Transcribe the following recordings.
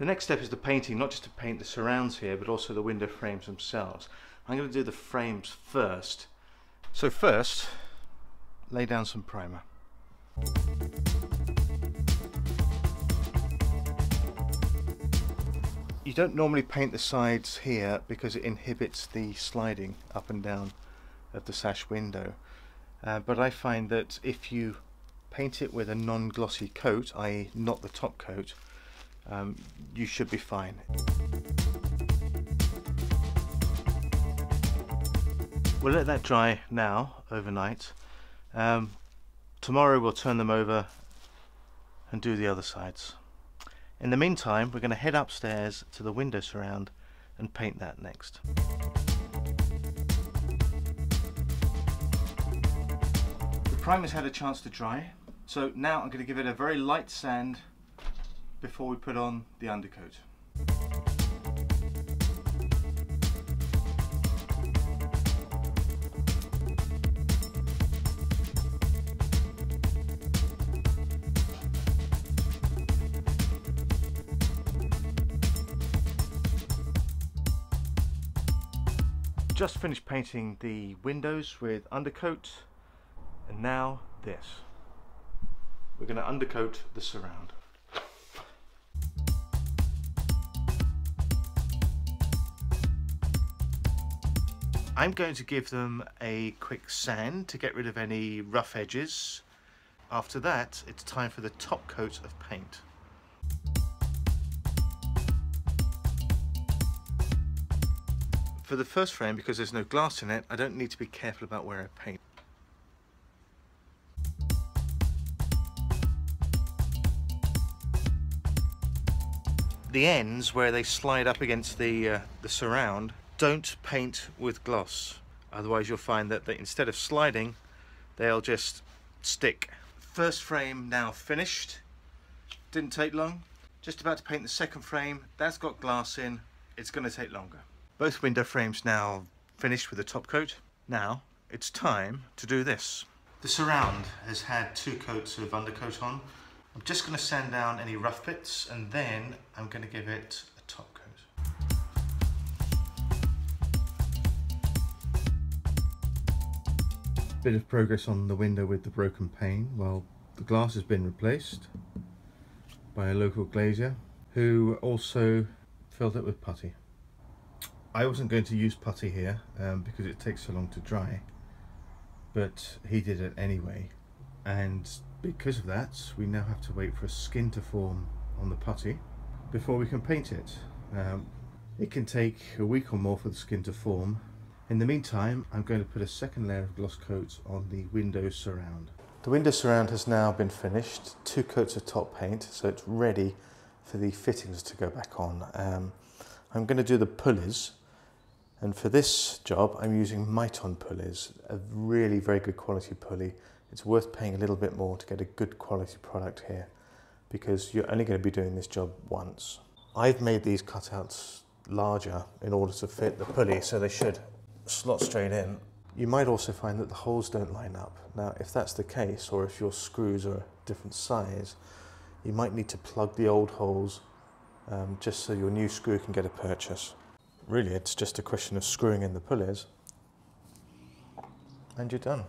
The next step is the painting, not just to paint the surrounds here, but also the window frames themselves. I'm going to do the frames first. So first, lay down some primer. You don't normally paint the sides here because it inhibits the sliding up and down of the sash window, but I find that if you paint it with a non-glossy coat, i.e. not the top coat, you should be fine. We'll let that dry now overnight. Tomorrow we'll turn them over and do the other sides. In the meantime, we're going to head upstairs to the window surround and paint that next. The primer's had a chance to dry, so now I'm going to give it a very light sand before we put on the undercoat. Just finished painting the windows with undercoat, and now this. We're going to undercoat the surround. I'm going to give them a quick sand to get rid of any rough edges. After that, it's time for the top coat of paint. For the first frame, because there's no glass in it, I don't need to be careful about where I paint. The ends, where they slide up against the surround, don't paint with gloss. Otherwise you'll find that instead of sliding, they'll just stick. First frame now finished. Didn't take long. Just about to paint the second frame. That's got glass in. It's going to take longer. Both window frames now finished with a top coat. Now it's time to do this. The surround has had two coats of undercoat on. I'm just going to sand down any rough bits and then I'm going to give it a top coat. Bit of progress on the window with the broken pane. Well, the glass has been replaced by a local glazier who also filled it with putty. I wasn't going to use putty here because it takes so long to dry, but he did it anyway, and because of that we now have to wait for a skin to form on the putty before we can paint it. It can take a week or more for the skin to form. In the meantime, I'm going to put a second layer of gloss coat on the window surround. The window surround has now been finished, two coats of top paint, so it's ready for the fittings to go back on. I'm going to do the pulleys. And for this job, I'm using Miton pulleys, a really very good quality pulley. It's worth paying a little bit more to get a good quality product here, because you're only going to be doing this job once. I've made these cutouts larger in order to fit the pulley, so they should slot straight in. You might also find that the holes don't line up. Now, if that's the case, or if your screws are a different size, you might need to plug the old holes just so your new screw can get a purchase. Really, it's just a question of screwing in the pulleys and you're done.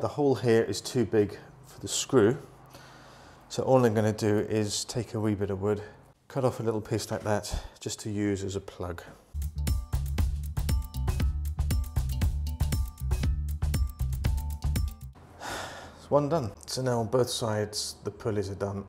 The hole here is too big for the screw, so all I'm going to do is take a wee bit of wood, cut off a little piece like that just to use as a plug. One done. So now on both sides the pulleys are done.